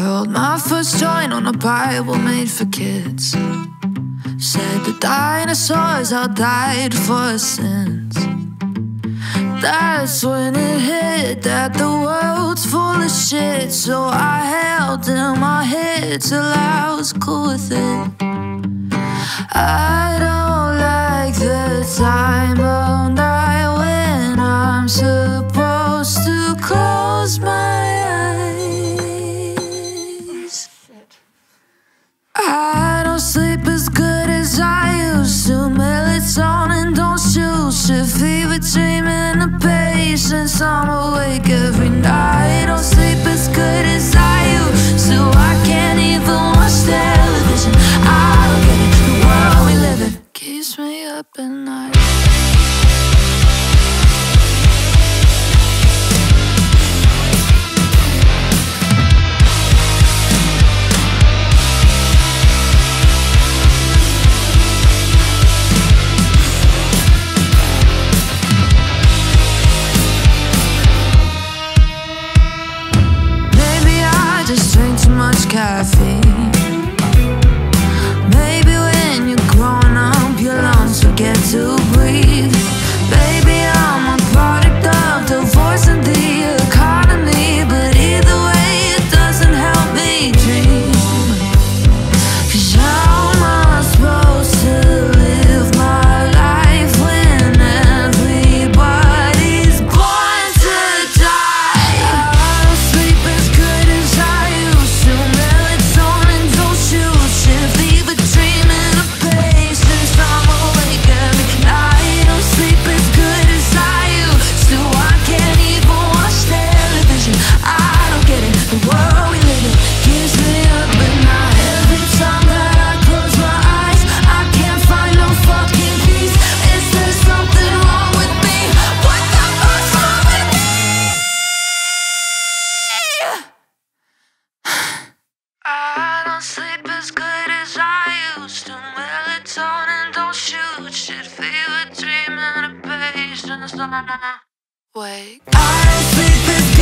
I wrote my first joint on a Bible made for kids. Said the dinosaurs all died for our sins. That's when it hit that the world's full of shit. So I held in my head till I was cool with it. I don't like the time of night when I'm supposed to close my eyes. I don't sleep as good as I used to. Melatonin don't shoot, shit fever dreaming the patience. I'm awake every night. I don't sleep as good as I used to. I can't even watch television. I don't get it. The world we live in keeps me up at night. Caffeine. Maybe when you're growing up, your lungs forget to breathe. Baby, I'm a product of divorce and the economy, but either way, it doesn't help me dream. 'Cause how am I supposed to live my life when everybody's born to die? I don't sleep as good as I used to. Wait, I don't sleep as good.